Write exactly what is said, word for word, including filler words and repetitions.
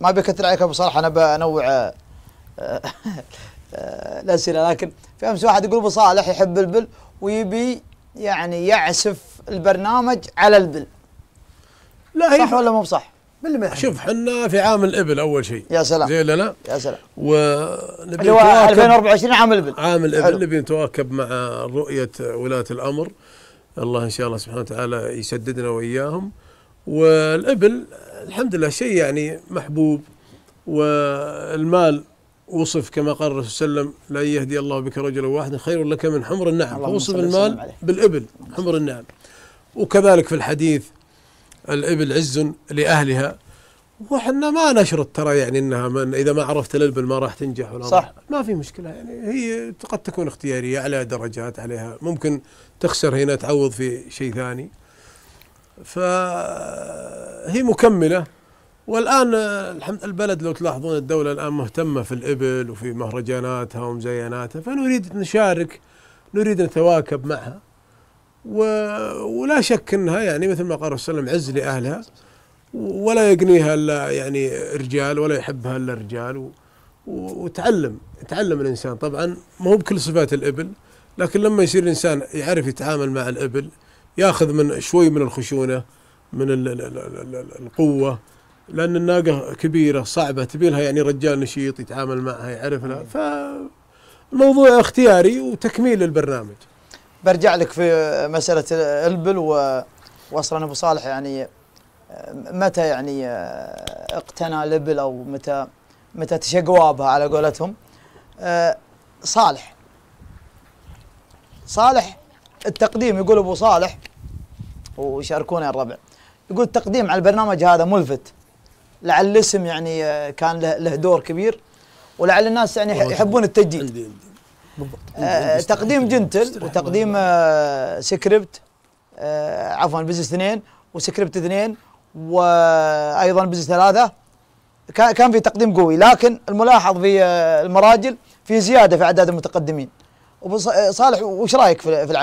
ما بكثر عليك ابو صالح، انا بنوع الاسئله. لكن في امس واحد يقول ابو صالح يحب البل ويبي يعني يعسف البرنامج على البل. لا صح ولا مو بصح؟ شوف حنا في عام الابل اول شيء. يا سلام زين لنا؟ يا سلام. ونبي اللي هو ألفين وأربعة وعشرين عام الابل. عام الابل نبي نتواكب مع رؤيه ولاة الامر. الله ان شاء الله سبحانه وتعالى يسددنا واياهم. والابل الحمد لله شيء يعني محبوب، والمال وصف كما قال الرسول صلى الله عليه وسلم: لا يهدي الله بك رجلا واحدا خير لك من حمر النعم. وصف المال بالابل حمر النعم. وكذلك في الحديث: الابل عز لاهلها. وحنا ما نشرط ترى يعني انها من اذا ما عرفت الابل ما راح تنجح ولا صح، ما في مشكله يعني، هي قد تكون اختياريه، على درجات عليها، ممكن تخسر هنا تعوض في شيء ثاني. فهي مكمله. والان الحمد البلد لو تلاحظون الدوله الان مهتمه في الابل وفي مهرجاناتها ومزيناتها، فنريد نشارك، نريد نتواكب معها. ولا شك انها يعني مثل ما قال الرسول صلى الله عليه وسلم: عز لاهلها، ولا يقنيها الا يعني رجال، ولا يحبها الا رجال. وتعلم تعلم الانسان طبعا، ما هو بكل صفات الابل، لكن لما يصير الانسان يعرف يتعامل مع الابل ياخذ من شوي من الخشونه، من القوه، لان الناقه كبيره صعبه، تبي لها يعني رجال نشيط يتعامل معها يعرف لها. فالموضوع اختياري وتكميل للبرنامج. برجع لك في مسألة البل، وأصلا أبو صالح يعني متى يعني اقتنى الإبل، أو متى متى تشق جوابها على قولتهم. صالح صالح التقديم، يقول أبو صالح ويشاركونا الربع، يقول التقديم على البرنامج هذا ملفت، لعل الاسم يعني كان له دور كبير، ولعل الناس يعني يحبون التجديد. آه تقديم جنتل وتقديم آه سكريبت، آه عفوا بزنس اثنين وسكريبت اثنين، وايضا بزنس ثلاثه، كان في تقديم قوي. لكن الملاحظ في آه المراجل في زياده في اعداد المتقدمين. وصالح وش رايك في العمل؟